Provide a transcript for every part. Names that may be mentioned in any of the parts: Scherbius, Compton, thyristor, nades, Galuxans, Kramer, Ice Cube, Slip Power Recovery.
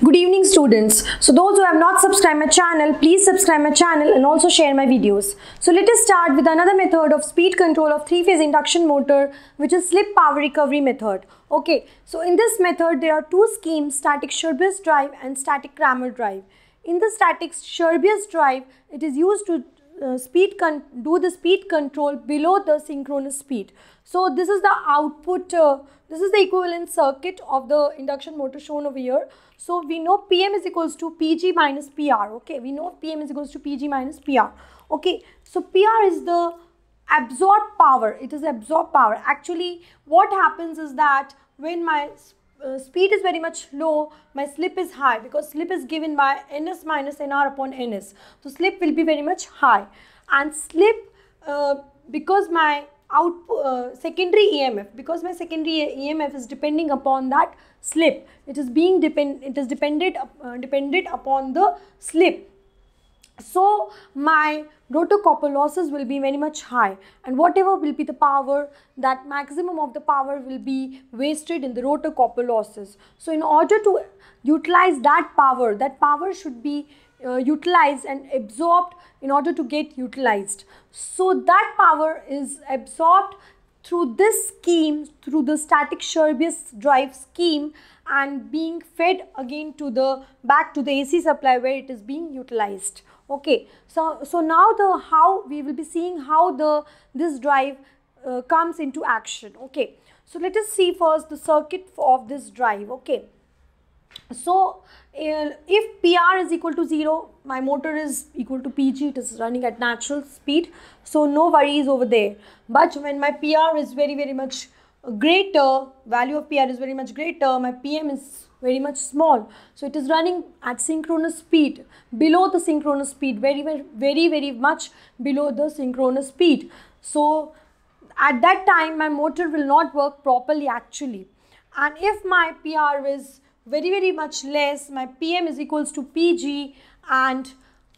Good evening, students. So those who have not subscribed my channel, please subscribe my channel and also share my videos. So let us start with another method of speed control of three-phase induction motor, which is slip power recovery method. Okay, so in this method there are two schemes, static Scherbius drive and static Kramer drive. In the static Scherbius drive, it is used to do the speed control below the synchronous speed. So this is the output, this is the equivalent circuit of the induction motor shown over here. So we know PM is equals to PG minus PR. Okay, we know PM is equals to PG minus PR. Okay, so PR is the absorbed power. It is absorbed power. Actually, what happens is that when my speed is very much low, my slip is high, because slip is given by ns minus nr upon ns. So slip will be very much high, and slip because my secondary EMF is depending upon that slip. It is being dependent upon the slip. So my rotor copper losses will be very much high, and whatever will be the power, that maximum of the power will be wasted in the rotor copper losses. So in order to utilize that power should be utilized and absorbed in order to get utilized. So that power is absorbed through this scheme, through the static Scherbius drive scheme, and being fed again to the back to the AC supply where it is being utilized. Okay, so now we will be seeing how this drive comes into action. Okay, so let us see first the circuit of this drive. Okay, so if PR is equal to 0, my motor is equal to PG, it is running at natural speed, so no worries over there. But when my PR is very much greater, value of PR is very much greater, my PM is very much small, so it is running at synchronous speed, below the synchronous speed, very much below the synchronous speed. So at that time my motor will not work properly actually. And if my PR is very much less, my PM is equals to PG, and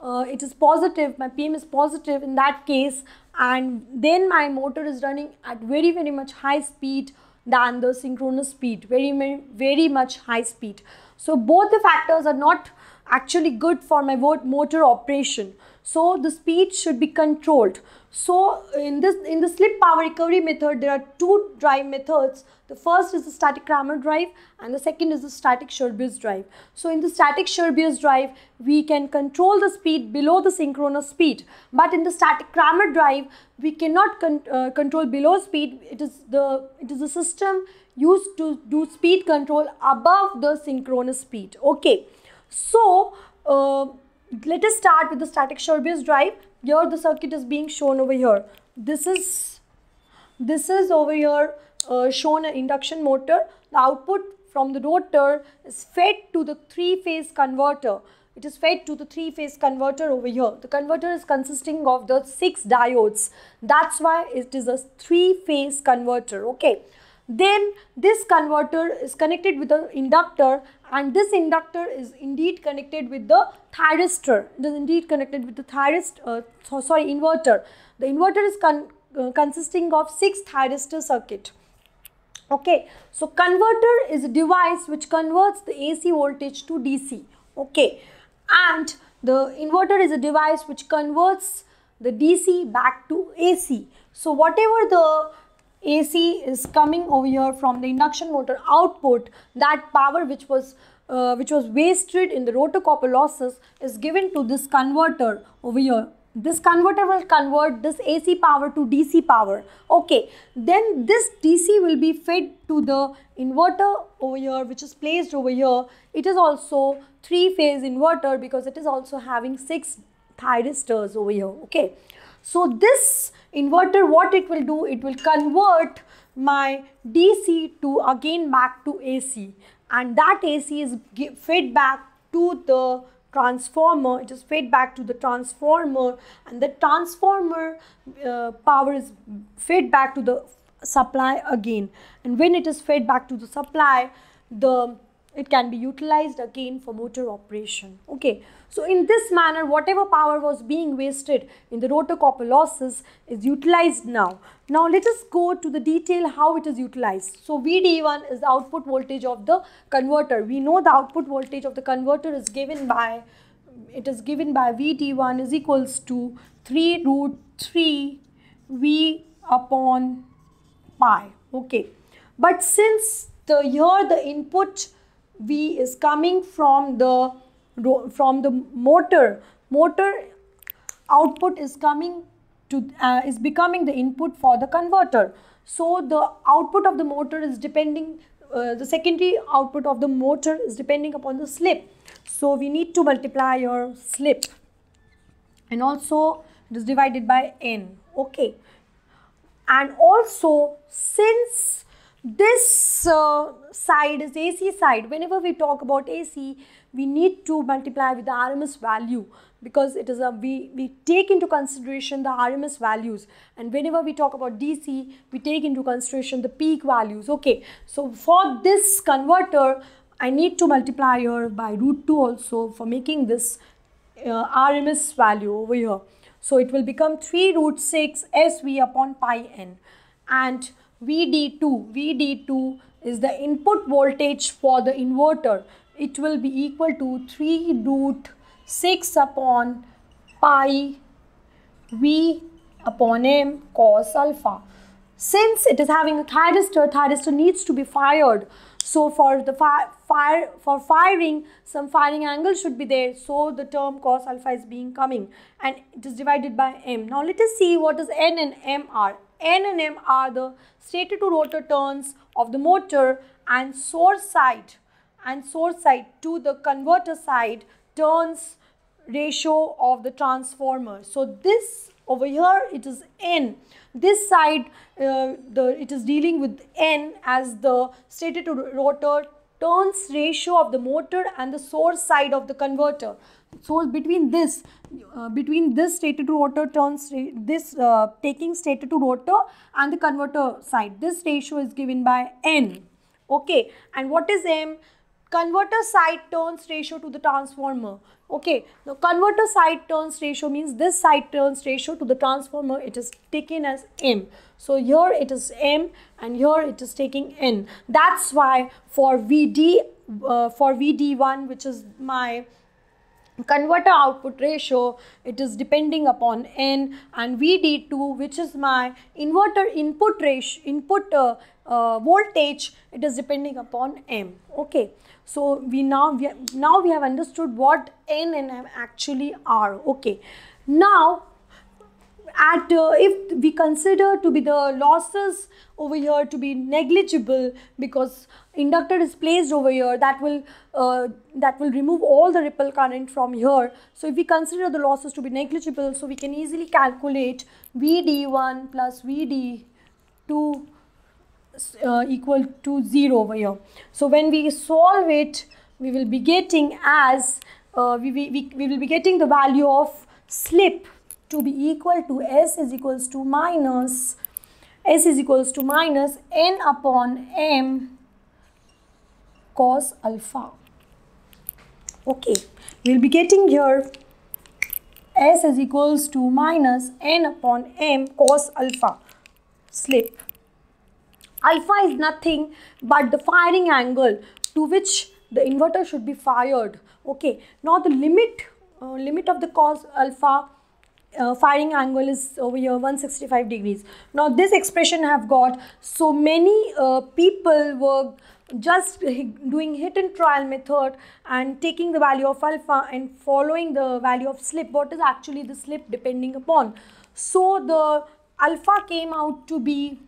it is positive, my PM is positive in that case, and then my motor is running at very much high speed than the synchronous speed, very much high speed. So both the factors are not actually good for my motor operation. So the speed should be controlled. So in the slip power recovery method, there are two drive methods. The first is the static Kramer drive and the second is the static Scherbius drive. So in the static Scherbius drive, we can control the speed below the synchronous speed, but in the static Kramer drive, we cannot control below speed. It is the system used to do speed control above the synchronous speed. Okay, so let us start with the static Scherbius drive. Here the circuit is being shown over here. This is over here shown an induction motor. The output from the rotor is fed to the three-phase converter. It is fed to the three-phase converter over here. The converter is consisting of the 6 diodes. That's why it is a three-phase converter. Okay. Then this converter is connected with the inductor, and this inductor is indeed connected with the thyristor. It is indeed connected with the inverter. The inverter is consisting of 6 thyristor circuit. Okay, so converter is a device which converts the AC voltage to DC. Okay, and the inverter is a device which converts the DC back to AC. So whatever the AC is coming over here from the induction motor output, that power which was wasted in the rotor copper losses is given to this converter over here. This converter will convert this AC power to DC power. Okay, then this DC will be fed to the inverter over here, which is placed over here. It is also three-phase inverter because it is also having 6 thyristors over here. Okay, so this inverter, what it will do, it will convert my DC to again back to AC, and that AC is fed back to the transformer. It is fed back to the transformer, and the transformer power is fed back to the supply again. And when it is fed back to the supply, the it can be utilized again for motor operation. Okay, so in this manner, whatever power was being wasted in the rotor copper losses is utilized now. Now let us go to the detail how it is utilized. So VDE1 is the output voltage of the converter. We know the output voltage of the converter is given by VT1 is equals to 3 root 3 V upon pi. Okay, but since the here the input V is coming from the motor output is coming to is becoming the input for the converter. So the output of the motor is depending the secondary output of the motor is depending upon the slip. So we need to multiply your slip, and also it is divided by n. Okay, and also since this side is AC side, whenever we talk about AC, we need to multiply with the RMS value, because it is a we take into consideration the RMS values, and whenever we talk about DC, we take into consideration the peak values. Okay, so for this converter, I need to multiply here by root 2 also for making this RMS value over here. So it will become 3 root 6 SV upon pi n. And VD2 is the input voltage for the inverter. It will be equal to 3 root 6 upon pi V upon m cos alpha. Since it is having a thyristor, thyristor needs to be fired. So for the firing, some firing angle should be there. So the term cos alpha is being coming, and it is divided by m. Now let us see what is n and m are. N and m are the stator to rotor turns of the motor, and source side to the converter side turns ratio of the transformer. So this over here it is n. This side it is dealing with n as the stator to rotor turns ratio of the motor and the source side of the converter. So between this stator to rotor turns, this taking stator to rotor and the converter side, this ratio is given by n. Okay, and what is m? Converter side turns ratio to the transformer. Okay, the converter side turns ratio means this side turns ratio to the transformer. It is taken as m. So here it is m, and here it is taking n. That's why for VD1, which is my converter output ratio, it is depending upon n, and VD2, which is my inverter input ratio, voltage, it is depending upon m. Okay, so we have understood what n and m actually are. Okay, now if we consider to be the losses over here to be negligible, because inductor is placed over here, that will remove all the ripple current from here. So if we consider the losses to be negligible, so we can easily calculate VD1 plus VD2 equal to 0 over here. So when we solve it, we will be getting as we will be getting the value of slip to be equal to S is equals to minus n upon m cos alpha. Okay, we will be getting here S is equals to minus n upon m cos alpha slip. Alpha is nothing but the firing angle to which the inverter should be fired. Okay, now the limit of the cos alpha firing angle is over here 165 degrees. Now this expression have got so many people were just doing hit and trial method and taking the value of alpha and following the value of slip. What is actually the slip depending upon? So the alpha came out to be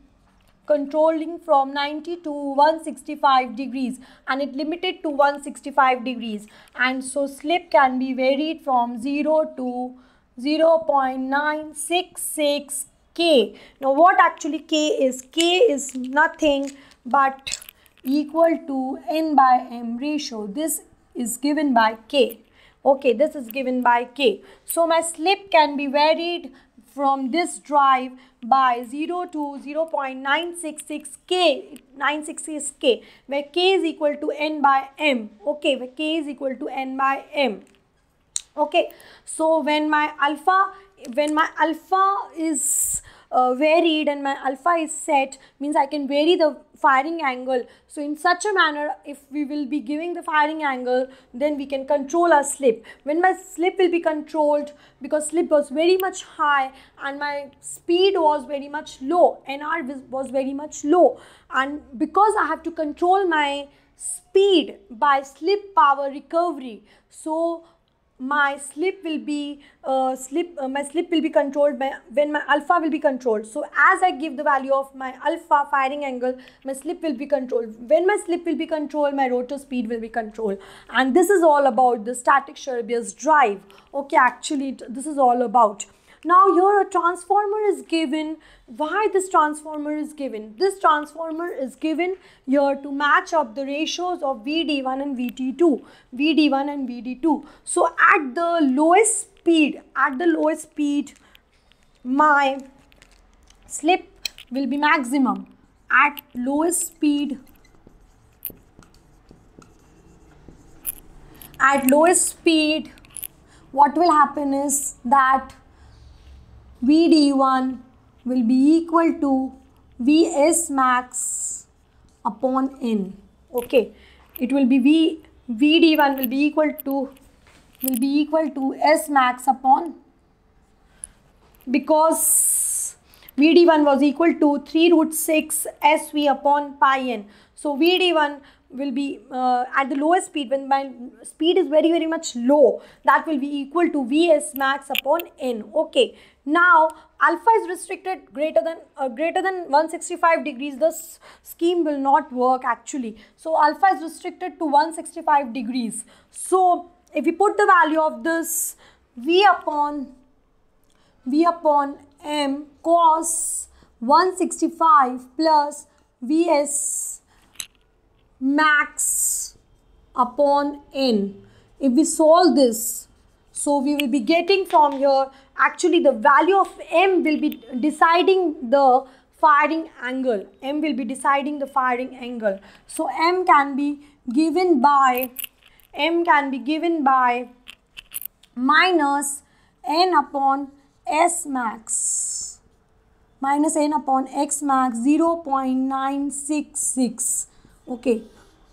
controlling from 90 to 165 degrees, and it limited to 165 degrees, and so slip can be varied from 0 to 0.966 K. Now what actually K is? K is nothing but equal to N by M ratio. This is given by K. Okay, this is given by K. So my slip can be varied from this drive by 0 to 0.966K, 966K, where K is equal to N by M. Okay, where K is equal to N by M. Okay, so when my alpha is varied and my alpha is set, means I can vary the firing angle. So in such a manner, if we will be giving the firing angle, then we can control our slip. When my slip will be controlled, because slip was very much high and my speed was very much low, NR was very much low, and because I have to control my speed by slip power recovery, so my slip will be controlled by when my alpha will be controlled. So as I give the value of my alpha firing angle, my slip will be controlled. When my slip will be controlled, my rotor speed will be controlled. And this is all about the static Scherbius drive. Okay, actually this is all about. Now here a transformer is given. Why this transformer is given? This transformer is given here to match up the ratios of VD1 and VT2. VD1 and VD2. So at the lowest speed, my slip will be maximum. At lowest speed, what will happen is that VD1 will be equal to Vs max upon N. Okay, it will be VD1 will be equal to S max upon, because VD1 was equal to 3√6 SV upon pi N. So VD1 will be at the lowest speed, when my speed is very very much low, that will be equal to Vs max upon N. Okay, now alpha is restricted greater than 165 degrees. This scheme will not work actually. So alpha is restricted to 165 degrees. So if we put the value of this V upon M cos 165 plus Vs max upon N. If we solve this, so we will be getting from here, actually the value of M will be deciding the firing angle. M will be deciding the firing angle. So M can be given by minus N upon S max, minus N upon X max 0.966. Okay,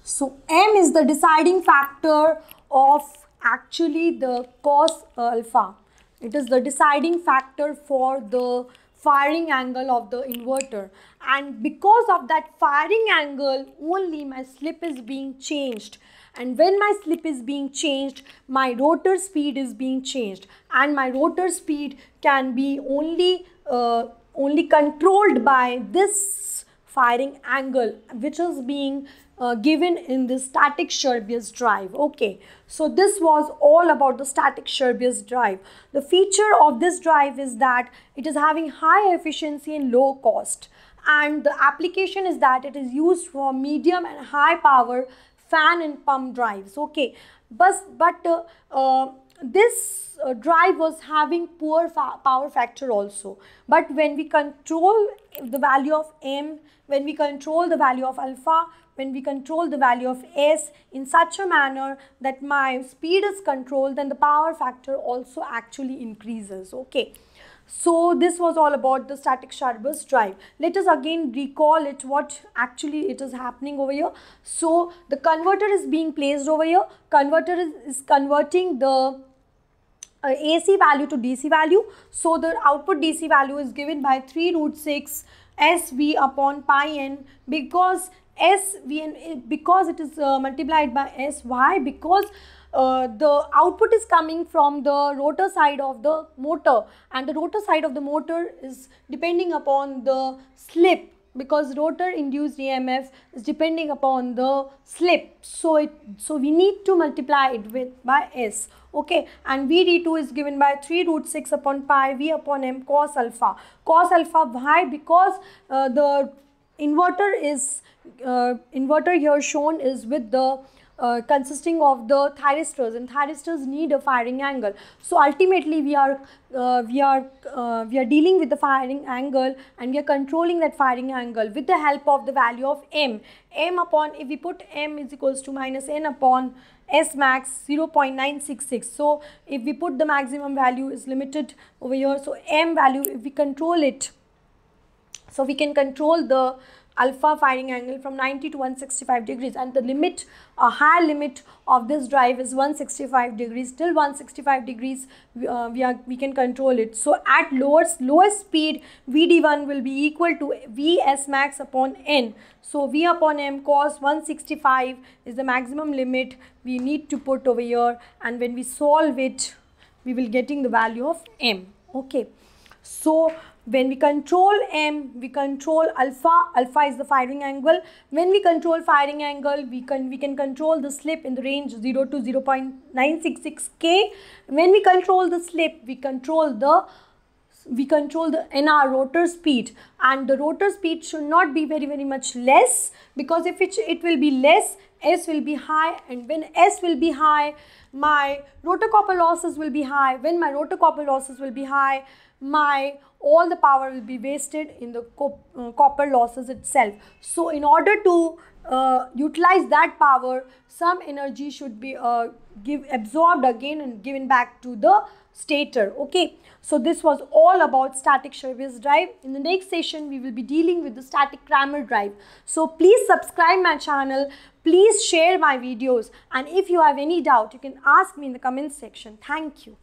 so M is the deciding factor of actually the cos alpha. It is the deciding factor for the firing angle of the inverter, and because of that firing angle only my slip is being changed, and when my slip is being changed my rotor speed is being changed, and my rotor speed can be only controlled by this firing angle which is being given in the static Scherbius drive. Okay, so this was all about the static Scherbius drive. The feature of this drive is that it is having high efficiency and low cost, and the application is that it is used for medium and high power fan and pump drives. Okay, but this drive was having poor power factor also, but when we control the value of M, when we control the value of alpha, when we control the value of S in such a manner that my speed is controlled, then the power factor also actually increases. Okay, so this was all about the static Scherbius drive. Let us again recall it, what actually it is happening over here. So the converter is being placed over here. Converter is converting the AC value to DC value. So the output DC value is given by 3√6 SV upon pi N, because it is multiplied by S. Why? Because the output is coming from the rotor side of the motor, and the rotor side of the motor is depending upon the slip, because rotor induced EMF is depending upon the slip. So we need to multiply it by S. Okay, and VD2 is given by 3√6 upon pi V upon M cos alpha. Cos alpha, why? Because the inverter here shown is with the consisting of the thyristors, and thyristors need a firing angle. So ultimately we are dealing with the firing angle, and we are controlling that firing angle with the help of the value of m. m upon, if we put m is equals to minus n upon S max 0.966. So if we put the maximum value is limited over here, so m value, if we control it, so we can control the alpha firing angle from 90 to 165 degrees, and the limit, a higher limit of this drive is 165 degrees. Till 165 degrees we can control it. So at lowest speed, VD1 will be equal to Vs max upon n. So V upon m cos 165 is the maximum limit we need to put over here, and when we solve it, we will getting the value of m. Okay, so when we control m, we control alpha. Alpha is the firing angle. When we control firing angle, we can control the slip in the range 0 to 0.966 K. When we control the slip, we control the NR rotor speed, and the rotor speed should not be very much less, because if it will be less, S will be high, and when S will be high, my rotor copper losses will be high. When my rotor copper losses will be high, my all the power will be wasted in the copper losses itself. So in order to utilize that power, some energy should be absorbed again and given back to the stator. Okay, so this was all about static Scherbius drive. In the next session, we will be dealing with the static Kramer drive. So please subscribe my channel, please share my videos, and if you have any doubt, you can ask me in the comment section. Thank you.